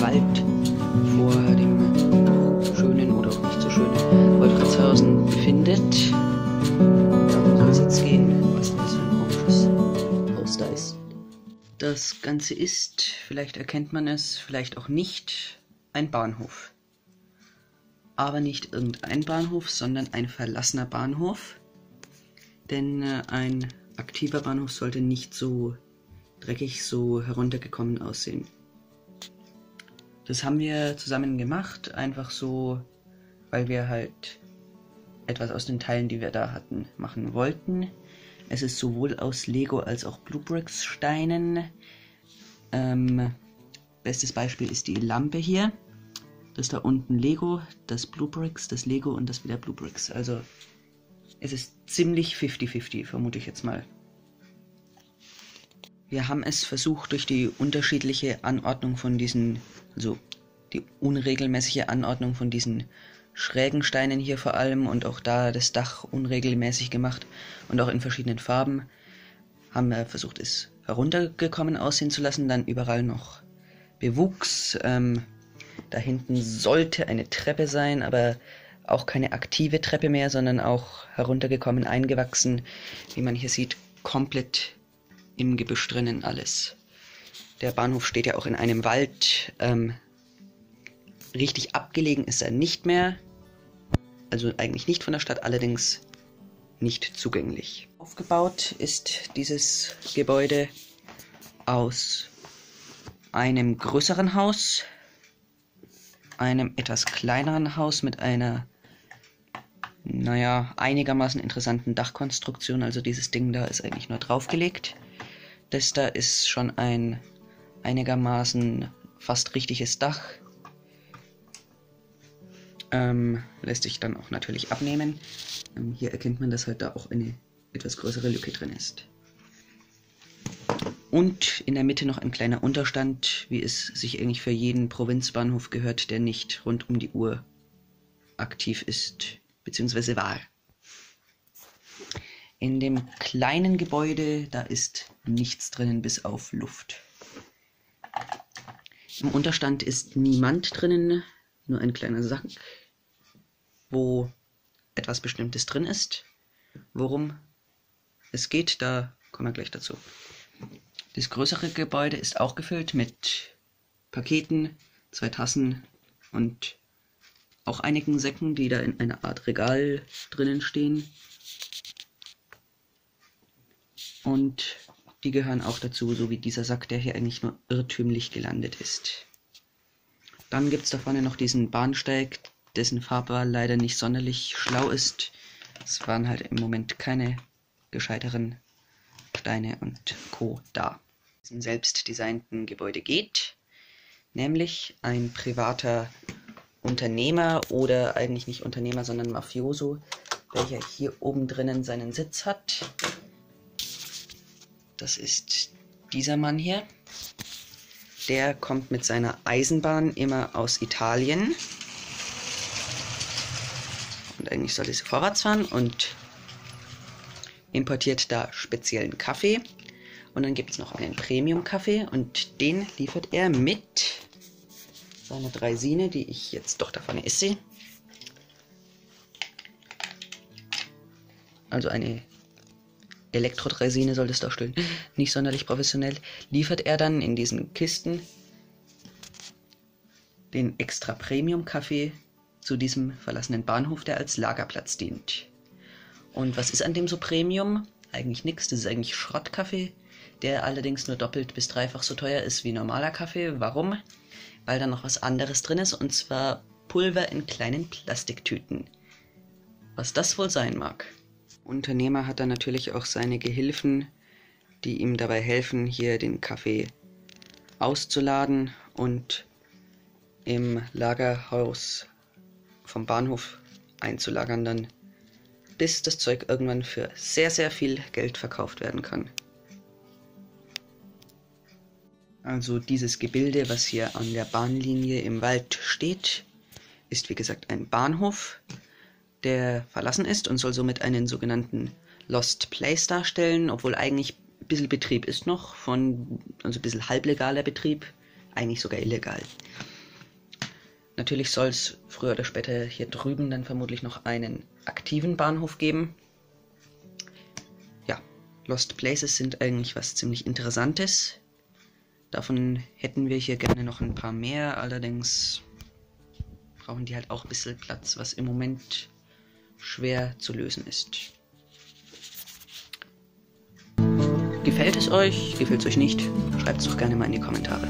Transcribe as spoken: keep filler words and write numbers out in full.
Wald vor dem schönen oder nicht so schönen Wolfgangshausen befindet. Darum soll es jetzt gehen, was das für ein komisches Haus da ist. Das Ganze ist, vielleicht erkennt man es, vielleicht auch nicht, ein Bahnhof. Aber nicht irgendein Bahnhof, sondern ein verlassener Bahnhof. Denn ein aktiver Bahnhof sollte nicht so dreckig, so heruntergekommen aussehen. Das haben wir zusammen gemacht, einfach so, weil wir halt etwas aus den Teilen, die wir da hatten, machen wollten. Es ist sowohl aus Lego als auch BlueBrixx Steinen. Ähm, bestes Beispiel ist die Lampe hier. Das da unten Lego, das BlueBrixx, das Lego und das wieder BlueBrixx. Also es ist ziemlich fifty fifty, vermute ich jetzt mal. Wir haben es versucht, durch die unterschiedliche Anordnung von diesen, also die unregelmäßige Anordnung von diesen schrägen Steinen hier vor allem und auch da das Dach unregelmäßig gemacht und auch in verschiedenen Farben, haben wir versucht, es heruntergekommen aussehen zu lassen. Dann überall noch Bewuchs. Ähm, da hinten sollte eine Treppe sein, aber auch keine aktive Treppe mehr, sondern auch heruntergekommen, eingewachsen, wie man hier sieht, komplett im Gebüsch drinnen alles. Der Bahnhof steht ja auch in einem Wald. Ähm, richtig abgelegen ist er nicht mehr. Also eigentlich nicht von der Stadt, allerdings nicht zugänglich. Aufgebaut ist dieses Gebäude aus einem größeren Haus, einem etwas kleineren Haus mit einer, naja, einigermaßen interessanten Dachkonstruktion. Also dieses Ding da ist eigentlich nur draufgelegt. Das da ist schon ein einigermaßen fast richtiges Dach. Ähm, lässt sich dann auch natürlich abnehmen. Ähm, hier erkennt man, dass halt da auch eine etwas größere Lücke drin ist. Und in der Mitte noch ein kleiner Unterstand, wie es sich eigentlich für jeden Provinzbahnhof gehört, der nicht rund um die Uhr aktiv ist, beziehungsweise war. In dem kleinen Gebäude, da ist nichts drinnen, bis auf Luft. Im Unterstand ist niemand drinnen, nur ein kleiner Sack, wo etwas Bestimmtes drin ist. Worum es geht, da kommen wir gleich dazu. Das größere Gebäude ist auch gefüllt mit Paketen, zwei Tassen und auch einigen Säcken, die da in einer Art Regal drinnen stehen. Und die gehören auch dazu, so wie dieser Sack, der hier eigentlich nur irrtümlich gelandet ist. Dann gibt es da vorne noch diesen Bahnsteig, dessen Fahrbar leider nicht sonderlich schlau ist. Es waren halt im Moment keine gescheiteren Steine und Co. da. Es im selbst designten Gebäude geht, nämlich ein privater Unternehmer oder eigentlich nicht Unternehmer, sondern Mafioso, welcher hier oben drinnen seinen Sitz hat. Das ist dieser Mann hier. Der kommt mit seiner Eisenbahn immer aus Italien. Und eigentlich sollte sie vorwärts fahren und importiert da speziellen Kaffee. Und dann gibt es noch einen Premium-Kaffee und den liefert er mit seiner Draisine, die ich jetzt doch da vorne esse. Also eine Elektro-Draisine soll das darstellen, nicht sonderlich professionell, liefert er dann in diesen Kisten den extra Premium-Kaffee zu diesem verlassenen Bahnhof, der als Lagerplatz dient. Und was ist an dem so Premium? Eigentlich nichts, das ist eigentlich Schrottkaffee, der allerdings nur doppelt bis dreifach so teuer ist wie normaler Kaffee. Warum? Weil da noch was anderes drin ist, und zwar Pulver in kleinen Plastiktüten. Was das wohl sein mag. Unternehmer hat dann natürlich auch seine Gehilfen, die ihm dabei helfen, hier den Kaffee auszuladen und im Lagerhaus vom Bahnhof einzulagern dann, bis das Zeug irgendwann für sehr, sehr viel Geld verkauft werden kann. Also dieses Gebilde, was hier an der Bahnlinie im Wald steht, ist wie gesagt ein Bahnhof, der verlassen ist und soll somit einen sogenannten Lost Place darstellen, obwohl eigentlich ein bisschen Betrieb ist noch, von, also ein bisschen halblegaler Betrieb, eigentlich sogar illegal. Natürlich soll es früher oder später hier drüben dann vermutlich noch einen aktiven Bahnhof geben. Ja, Lost Places sind eigentlich was ziemlich Interessantes. Davon hätten wir hier gerne noch ein paar mehr, allerdings brauchen die halt auch ein bisschen Platz, was im Moment schwer zu lösen ist. Gefällt es euch? Gefällt es euch nicht? Schreibt es doch gerne mal in die Kommentare.